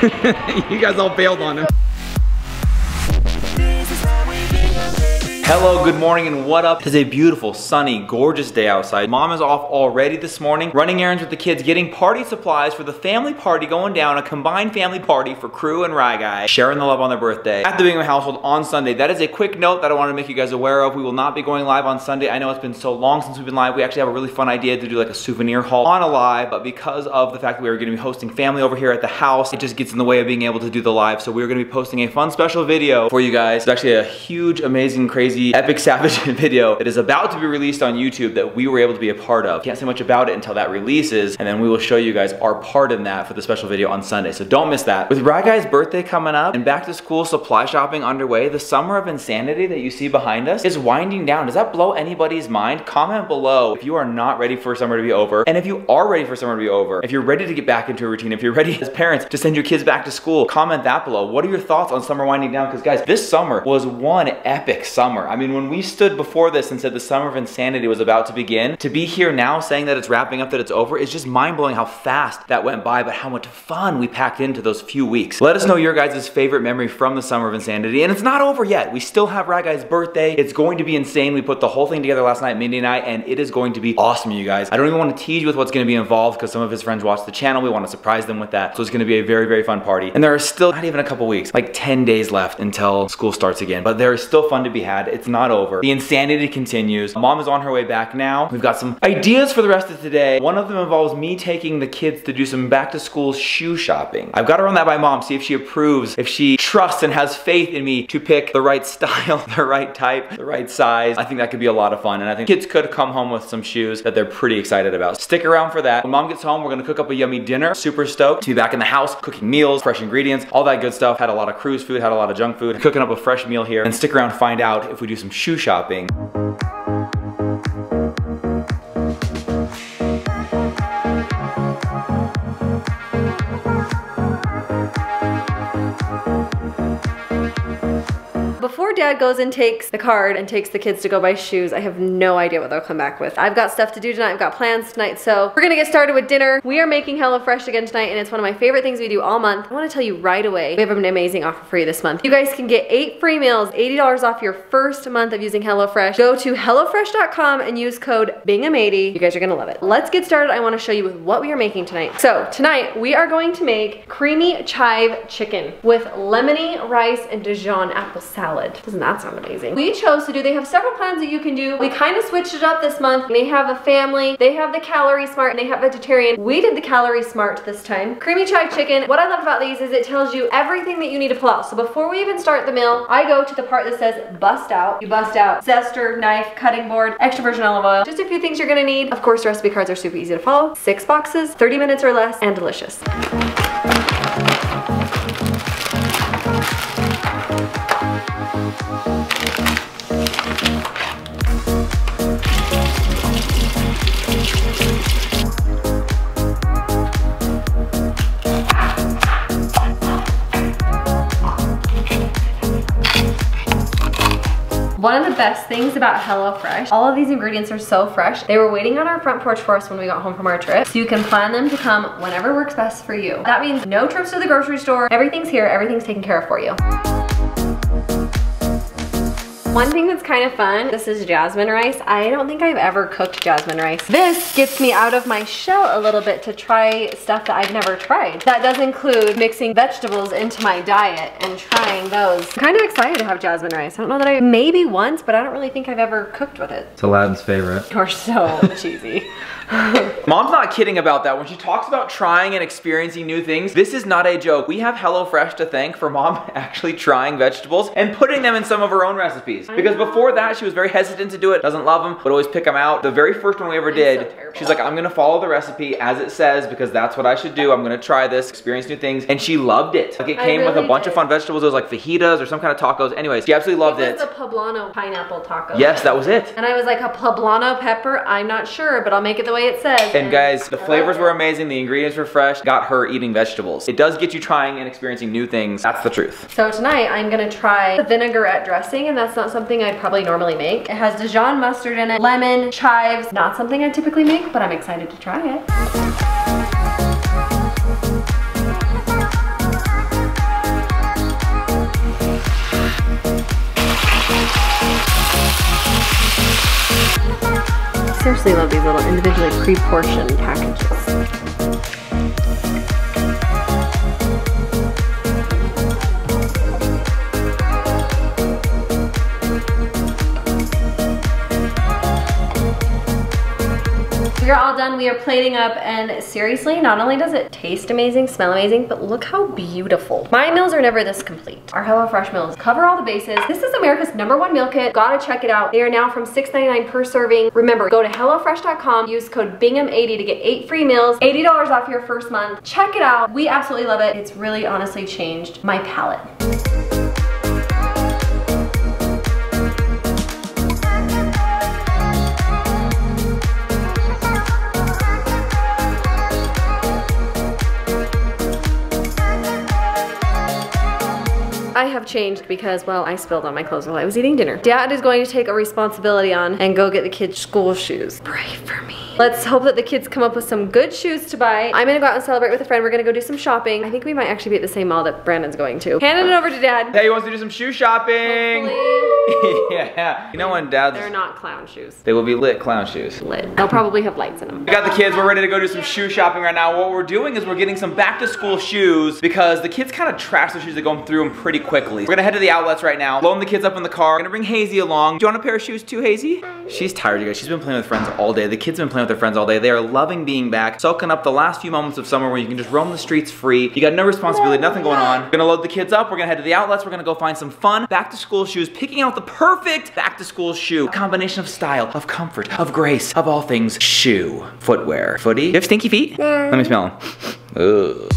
You guys all bailed on him. Hello, good morning, and what up? It is a beautiful, sunny, gorgeous day outside. Mom is off already this morning, running errands with the kids, getting party supplies for the family party going down, a combined family party for Crew and Rye Guy, sharing the love on their birthday at the Bingham household on Sunday. That is a quick note that I wanted to make you guys aware of. We will not be going live on Sunday. I know it's been so long since we've been live. We actually have a really fun idea to do like a souvenir haul on a live, but because of the fact that we were gonna be hosting family over here at the house, it just gets in the way of being able to do the live. So we're gonna be posting a fun special video for you guys. It's actually a huge, amazing, crazy, epic savage video that is about to be released on YouTube that we were able to be a part of. Can't say much about it until that releases, and then we will show you guys our part in that for the special video on Sunday, so don't miss that. With Rye Guy's birthday coming up and back to school supply shopping underway, the summer of insanity that you see behind us is winding down. Does that blow anybody's mind? Comment below if you are not ready for summer to be over, and if you are ready for summer to be over, if you're ready to get back into a routine, if you're ready as parents to send your kids back to school, comment that below. What are your thoughts on summer winding down? Because guys, this summer was one epic summer. I mean, when we stood before this and said the summer of insanity was about to begin, to be here now saying that it's wrapping up, that it's over, is just mind-blowing how fast that went by, but how much fun we packed into those few weeks. Let us know your guys' favorite memory from the summer of insanity, and it's not over yet. We still have Rye Guy's birthday. It's going to be insane. We put the whole thing together last night, Mindy and I, and it is going to be awesome, you guys. I don't even want to tease you with what's going to be involved because some of his friends watch the channel. We want to surprise them with that, so it's going to be a very, very fun party. And there are still not even a couple weeks, like 10 days left until school starts again, but there is still fun to be had. It's not over. The insanity continues. Mom is on her way back now. We've got some ideas for the rest of today. One of them involves me taking the kids to do some back to school shoe shopping. I've got to run that by Mom, see if she approves, if she trusts and has faith in me to pick the right style, the right type, the right size. I think that could be a lot of fun, and I think kids could come home with some shoes that they're pretty excited about. Stick around for that. When Mom gets home, we're gonna cook up a yummy dinner. Super stoked to be back in the house, cooking meals, fresh ingredients, all that good stuff. Had a lot of cruise food, had a lot of junk food. Cooking up a fresh meal here, and stick around to find out if we do some shoe shopping. Before Dad goes and takes the card and takes the kids to go buy shoes, I have no idea what they'll come back with. I've got stuff to do tonight, I've got plans tonight, so we're gonna get started with dinner. We are making HelloFresh again tonight, and it's one of my favorite things we do all month. I wanna tell you right away, we have an amazing offer for you this month. You guys can get 8 free meals, $80 off your first month of using HelloFresh. Go to HelloFresh.com and use code Bingham80. You guys are gonna love it. Let's get started. I wanna show you what we are making tonight. So tonight, we are going to make creamy chive chicken with lemony rice and Dijon apple salad. Doesn't that sound amazing? We chose to do, they have several plans that you can do. We kind of switched it up this month. They have a family, they have the calorie smart, and they have vegetarian. We did the calorie smart this time. Creamy chive chicken. What I love about these is it tells you everything that you need to pull out. So before we even start the meal, I go to the part that says bust out. You bust out zester, knife, cutting board, extra virgin olive oil, just a few things you're gonna need. Of course, recipe cards are super easy to follow. 6 boxes, 30 minutes or less, and delicious. One of the best things about HelloFresh, all of these ingredients are so fresh. They were waiting on our front porch for us when we got home from our trip, so you can plan them to come whenever works best for you. That means no trips to the grocery store. Everything's here, everything's taken care of for you. One thing that's kind of fun, this is jasmine rice. I don't think I've ever cooked jasmine rice. This gets me out of my shell a little bit to try stuff that I've never tried. That does include mixing vegetables into my diet and trying those. I'm kind of excited to have jasmine rice. I don't know that I, maybe once, but I don't really think I've ever cooked with it. It's Aladdin's favorite. You're so cheesy. Mom's not kidding about that. When she talks about trying and experiencing new things, this is not a joke. We have HelloFresh to thank for Mom actually trying vegetables and putting them in some of her own recipes. Because before that, she was very hesitant to do it, doesn't love them, would always pick them out. The very first one we ever did, she's like, I'm gonna follow the recipe as it says because that's what I should do. I'm gonna try this, experience new things. And she loved it. Like it came with a bunch of fun vegetables. It was like fajitas or some kind of tacos. Anyways, she absolutely loved it. It was the Poblano pineapple taco. Yes, that was it. And I was like, a Poblano pepper? I'm not sure, but I'll make it the way it says. And guys, the flavors were amazing. The ingredients were fresh. Got her eating vegetables. It does get you trying and experiencing new things. That's the truth. So tonight, I'm gonna try the vinaigrette dressing, and that's not something I'd probably normally make. It has Dijon mustard in it, lemon, chives. Not something I typically make, but I'm excited to try it. seriously love these little individually pre-portioned packages. You're all done. We are plating up, and seriously, not only does it taste amazing, smell amazing, but look how beautiful. My meals are never this complete. Our HelloFresh meals cover all the bases. This is America's #1 meal kit. Gotta check it out. They are now from $6.99 per serving. Remember, go to HelloFresh.com, use code Bingham80 to get 8 free meals, $80 off your first month. Check it out. We absolutely love it. It's really honestly changed my palate. I have changed because, well, I spilled on my clothes while I was eating dinner. Dad is going to take a responsibility on and go get the kids' school shoes. Pray for me. Let's hope that the kids come up with some good shoes to buy. I'm gonna go out and celebrate with a friend. We're gonna go do some shopping. I think we might actually be at the same mall that Brandon's going to. Handing it over to Dad. Hey, he wants to do some shoe shopping. Yeah. You know when Dad's- They're not clown shoes. They will be lit clown shoes. Lit. They'll probably have lights in them. We got the kids. We're ready to go do some shoe shopping right now. What we're doing is we're getting some back to school shoes because the kids kind of trash the shoes. They're going through them pretty quickly. We're gonna head to the outlets right now, load the kids up in the car. We're gonna bring Hazy along. Do you want a pair of shoes too, Hazy? She's tired, you guys. She's been playing with friends all day. The kids have been playing with their friends all day. They are loving being back, soaking up the last few moments of summer where you can just roam the streets free. You got no responsibility, nothing going on. We're gonna load the kids up. We're gonna head to the outlets. We're gonna go find some fun back to school shoes, picking out the perfect back to school shoe. A combination of style, of comfort, of grace, of all things shoe, footwear, footy. You have stinky feet? Yeah. Let me smell them. Ugh.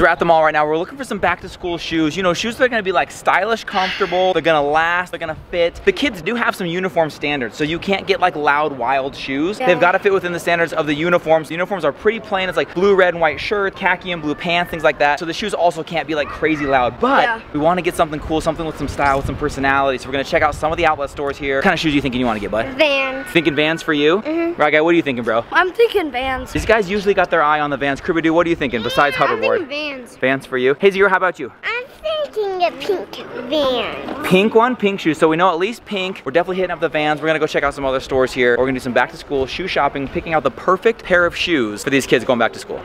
We're at the mall right now. We're looking for some back to school shoes. You know, shoes that are gonna be like stylish, comfortable. They're gonna last, they're gonna fit. The kids do have some uniform standards, so you can't get like loud, wild shoes. Yeah. They've gotta fit within the standards of the uniforms. The uniforms are pretty plain. It's like blue, red, and white shirt, khaki and blue pants, things like that. So the shoes also can't be like crazy loud, but we wanna get something cool, something with some style, with some personality. So we're gonna check out some of the outlet stores here. What kind of shoes are you thinking you wanna get, bud? Vans. Thinking Vans for you? Mm-hmm. Right, guy, what are you thinking, bro? I'm thinking Vans. These guys usually got their eye on the Vans. Cribbidoo, what are you thinking besides hoverboard? I'm thinking Vans. Vans for you. Hazy, how about you? I'm thinking a pink Van. Pink one? Pink shoes. So we know at least pink. We're definitely hitting up the Vans. We're gonna go check out some other stores here. We're gonna do some back to school shoe shopping, picking out the perfect pair of shoes for these kids going back to school.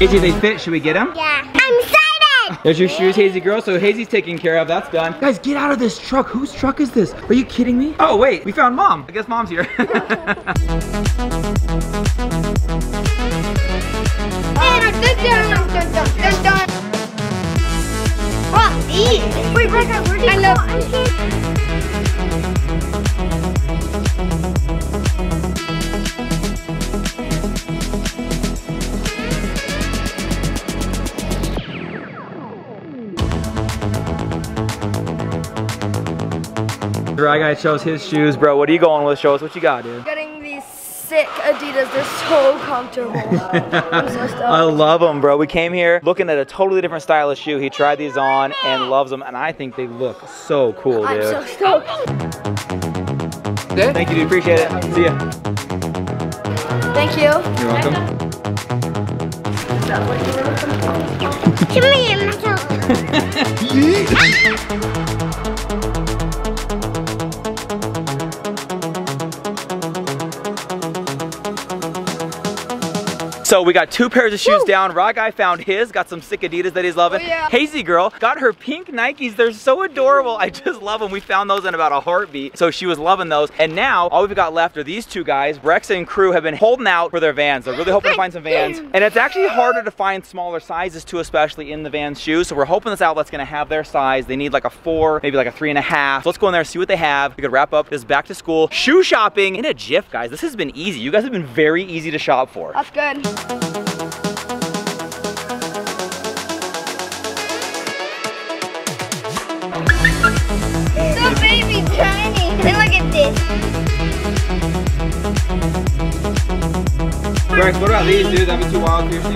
Hazy, they fit. Should we get them? Yeah. I'm excited! There's your shoes, Hazy girl. So Hazy's taken care of. That's done. Guys, get out of this truck. Whose truck is this? Are you kidding me? Oh, wait. We found Mom. I guess Mom's here. Wait, Becca, where do you go? I'm kidding. Dry guy chose his shoes, bro. What are you going with? Show us what you got, dude. Getting these sick Adidas. They're so comfortable. I love them, bro. We came here looking at a totally different style of shoe. He tried these on and loves them, and I think they look so cool, dude. I'm so stoked. Thank you, dude. Appreciate it. See ya. Thank you. You're welcome. Is that what you're looking for? Come here, Michael. So we got 2 pairs of shoes down. Raw guy found his, got some sick Adidas that he's loving. Oh, yeah. Hazy girl got her pink Nikes. They're so adorable. I just love them. We found those in about a heartbeat. So she was loving those. And now all we've got left are these 2 guys. Rex and crew have been holding out for their Vans. They're really hoping to find some Vans. And it's actually harder to find smaller sizes too, especially in the Vans shoes. So we're hoping this outlet's gonna have their size. They need like a 4, maybe like a 3.5. So let's go in there and see what they have. We could wrap up this back to school shoe shopping in a jiff, guys. This has been easy. You guys have been very easy to shop for. That's good. So baby tiny. And look at this. Rex, what about these, dude? That'd be too wild for you. No,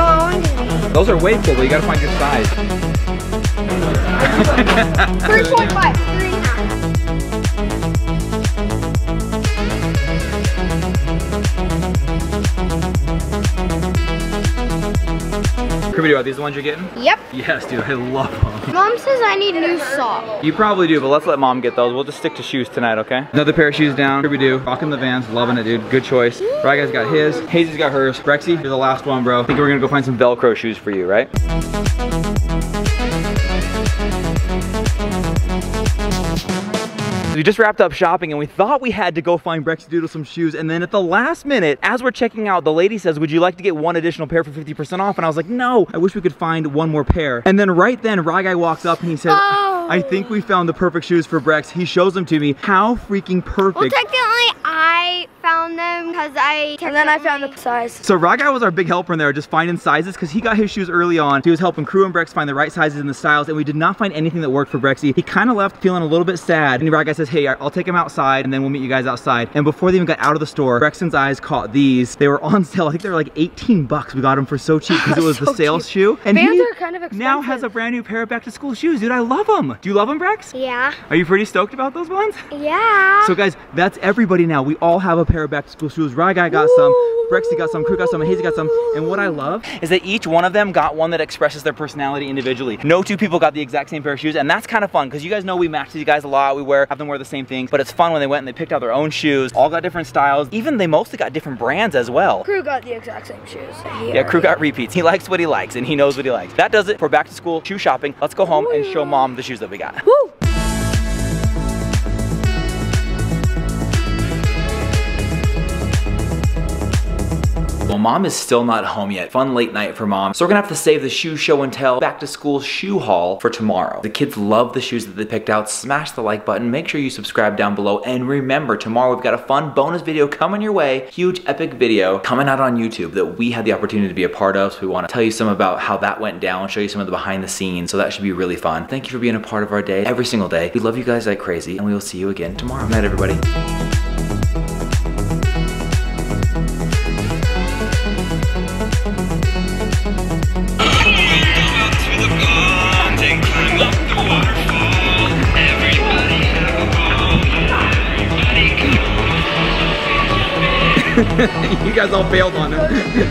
I want these. Those are way cool, but you gotta find your size. 3.5. 3.5. Kirby, are these the ones you're getting? Yep. Yes, dude, I love them. Mom says I need new socks. You probably do, but let's let Mom get those. We'll just stick to shoes tonight, okay? Another pair of shoes down. Kirby do. Rocking the Vans, loving it, dude. Good choice. Raga's got his. Hazy's got hers. Rexy, you're the last one, bro. I think we're gonna go find some Velcro shoes for you, right? We just wrapped up shopping and we thought we had to go find Brexy Doodle some shoes, and then at the last minute, as we're checking out, the lady says, would you like to get one additional pair for 50% off? And I was like, no, I wish we could find one more pair. And then right then, Ryguy walks up and he says, oh, I think we found the perfect shoes for Brex. He shows them to me. How freaking perfect. Well, technically, I found them because I found the size. So Ryguy was our big helper in there, just finding sizes, because he got his shoes early on. He was helping Crew and Brex find the right sizes and the styles, and we did not find anything that worked for Brexy. He kind of left feeling a little bit sad, and Ryguy said, hey, I'll take them outside and then we'll meet you guys outside. And before they even got out of the store, Brexton's eyes caught these. They were on sale. I think they were like 18 bucks. We got them for so cheap because it was so the sales cheap shoe. And Vans are kind of expensive. Now has a brand new pair of back to school shoes. Dude, I love them. Do you love them, Brex? Yeah. Are you pretty stoked about those ones? Yeah. So guys, that's everybody now. We all have a pair of back to school shoes. Ryguy got some, Brexy got some, Crew got some, and Hazy got some. And what I love is that each one of them got one that expresses their personality individually. No two people got the exact same pair of shoes, and that's kind of fun because you guys know we match these guys a lot. We have them wear the same things, but it's fun when they went and they picked out their own shoes, all got different styles. Even they mostly got different brands as well. Crew got the exact same shoes. Yeah, Crew got repeats. He likes what he likes and he knows what he likes. That does it for back to school shoe shopping. Let's go home and show Mom the shoes that we got. Woo! Well, Mom is still not home yet. Fun late night for Mom. So we're gonna have to save the shoe show and tell back to school shoe haul for tomorrow. The kids love the shoes that they picked out. Smash the like button. Make sure you subscribe down below. And remember, tomorrow we've got a fun bonus video coming your way. Huge epic video coming out on YouTube that we had the opportunity to be a part of. So we wanna tell you some about how that went down, show you some of the behind the scenes. So that should be really fun. Thank you for being a part of our day every single day. We love you guys like crazy and we will see you again tomorrow. Night, everybody. You guys all bailed on him.